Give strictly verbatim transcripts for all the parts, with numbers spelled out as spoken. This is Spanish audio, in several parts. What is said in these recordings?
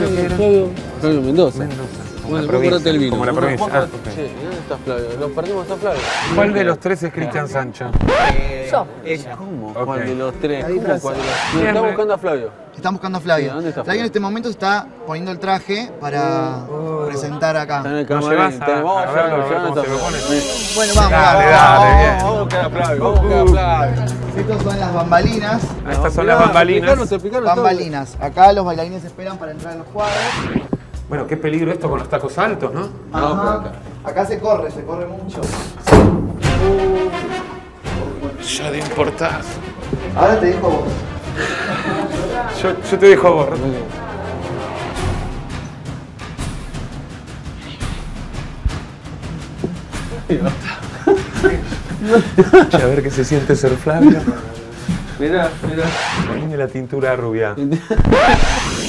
Flavio, ¿qué era? Flavio, Flavio Mendoza. Mendoza. Como bueno, la provincia, el vino. Como la provincia. Ah, okay. Sí, ¿dónde está Flavio? Nos perdimos hasta Flavio. ¿Cuál de los tres es Cristian Sancho? Eh, Yo. Ella. ¿Cómo? Okay. ¿Cuál de los tres? ¿Cómo cuál de los tres? Estamos buscando a Flavio. Estamos buscando a Flavio. ¿Dónde está Flavio? Flavio en este momento está poniendo el traje para oh, presentar acá. Está en el camarín. Vamos a verlo, ¿dónde está Flavio? Bueno, vamos. Dale, dale, bien. Vamos a buscar a Flavio, vamos a buscar a Flavio. Estas son las bambalinas. Estas son las bambalinas. Bambalinas. Acá los bailarines esperan para entrar en los cuadros. Bueno, qué peligro esto con los tacos altos, ¿no? Ajá. Acá. acá se corre, se corre mucho. Uh, ya de importás. Ahora te dejo a vos. yo, yo te dejo a vos. A ver qué se siente ser Flavio. Mirá, mirá. Ponle la tintura rubia.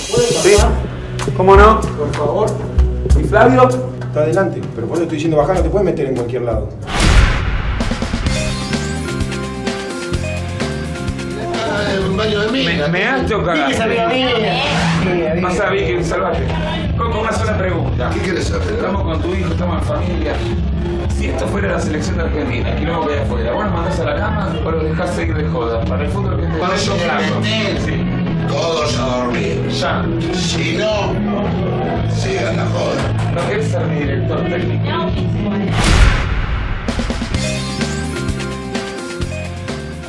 ¿Sí? ¿Cómo no? Por favor. ¿Y Flavio? Está adelante, pero por eso estoy diciendo bajar, no te puedes meter en cualquier lado. ¿Me, me has chocado? ¿Qué sabía bien? Más sabía que salvaje. Coco, una sola pregunta. ¿Qué quieres saber? Estamos con tu hijo, estamos en familia. Si esto fuera la selección de Argentina, aquí luego voy afuera, ¿vos lo mandás a la cama o lo dejás seguir de joda? Para el fútbol que te para yo sí. Todos a dormir. Ya. Si no, sigan la joda. No quiero ser mi director técnico.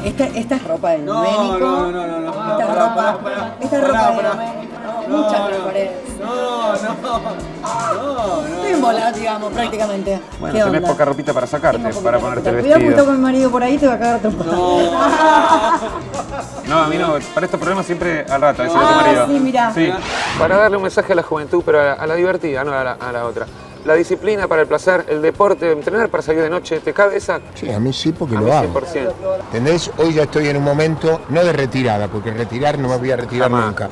Esta, esta es ropa del no, médico. No, no, no, no. Esta no, ropa. Para, para, esta para, ropa para, para. Del no, mucha transparencia. No, no, no, no. Estoy en bola, digamos, prácticamente. Bueno, tenés poca ropita para sacarte, para ponerte el vestido. Cuidado junto con mi marido por ahí, te va a cagar trompada. No, a mí no. Para estos problemas siempre al rato, decirle a tu marido. Sí, mirá. Sí. Para darle un mensaje a la juventud, pero a la, a la divertida, no a la, a la otra. La disciplina para el placer, el deporte, entrenar para salir de noche, ¿te cabe esa? Sí, a mí sí, porque a lo hago. cien por ciento. ¿Entendés? Hoy ya estoy en un momento, no de retirada, porque retirar no me voy a retirar Jamás. nunca.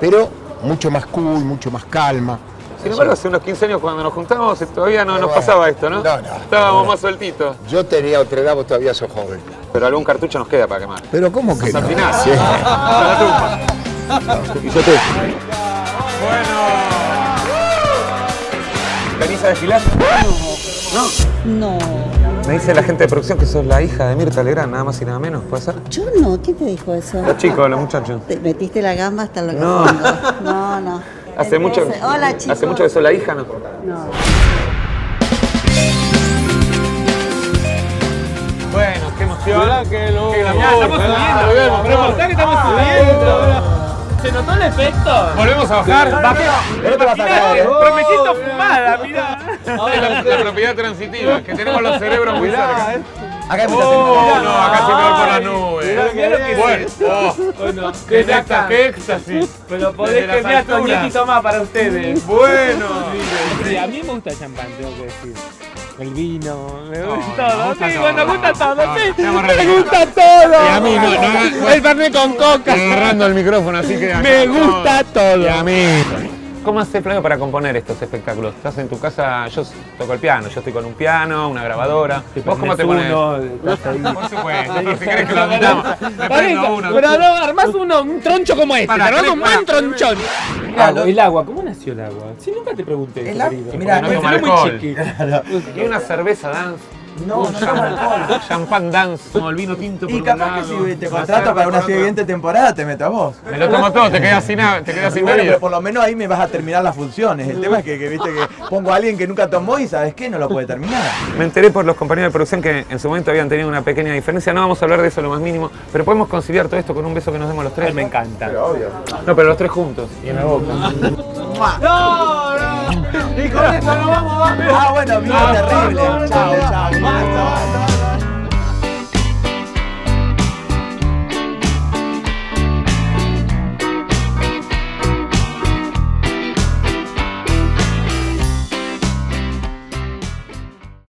Pero mucho más cool, mucho más calma. Sin embargo, hace unos quince años cuando nos juntamos todavía no nos pasaba esto, ¿no? No, no. Estábamos más sueltitos. Yo tenía otra edad, vos todavía sos joven. Pero algún cartucho nos queda para quemar. Pero ¿cómo que no? Al final. Sí. Hasta la tumba. Y yo te... Bueno. ¿Venís a desfilar? No. No. Me dice la gente de producción que sos la hija de Mirta Legrand, nada más y nada menos, ¿puede ser? Yo no, ¿quién te dijo eso? Los chicos, los muchachos. Te metiste la gamba hasta lo que no. no, no. Hace mucho, Hola, chicos. Hace mucho que sos la hija, ¿no? No. Bueno, qué emoción. Hola, que lo... Que la mía, estamos subiendo. Pero por acá que estamos subiendo. ¿Se notó el efecto? Volvemos a bajar. Promesito fumada, mirá. Ahora es la propiedad transitiva, que tenemos los cerebros muy largos. Acá hay mucha seguridad. No, acá se va por la nube. Mirá lo que bueno. Qué nata, qué éxtasis. Pero podés que sea un poquitito más para ustedes. Bueno. A mí me gusta el champán, tengo que decir. El vino, me gusta todo, sí, bueno, me gusta todo, sí, me gusta todo. Y a mí no, no, el Fernet con coca. Agarrando el micrófono, así que... Me gusta todo. Y a mí. ¿Cómo haces, Flavio, para componer estos espectáculos? Estás en tu casa, yo toco el piano, yo estoy con un piano, una grabadora. ¿Vos cómo te pones? Por supuesto, si querés que lo admitamos, me prendo uno. Pero armás uno, un troncho como este, armás un buen tronchón. Claro, el agua, ¿cómo nació el agua? Si nunca te pregunté, el querido. Mirá, no tomo alcohol. ¿Y una cerveza dance? No, no tomo alcohol. Champán dance, como el vino tinto por un lado. Y capaz que si te contrato para una siguiente temporada, te meto a vos. Me lo tomo todo, te quedas sin marido. Por lo menos ahí me vas a terminar las funciones. El tema es que, viste, que pongo a alguien que nunca tomó y, ¿sabes qué? No lo puede terminar. Me enteré por los compañeros de producción que en su momento habían tenido una pequeña diferencia. No vamos a hablar de eso lo más mínimo, pero podemos conciliar todo esto con un beso que nos demos los tres. Me encanta. Pero obvio. No, pero los tres juntos. Y en la boca. ¡No, no! Y con eso nos vamos a ver. Ah, bueno, mira, terrible. Chao, chao. Basta, basta.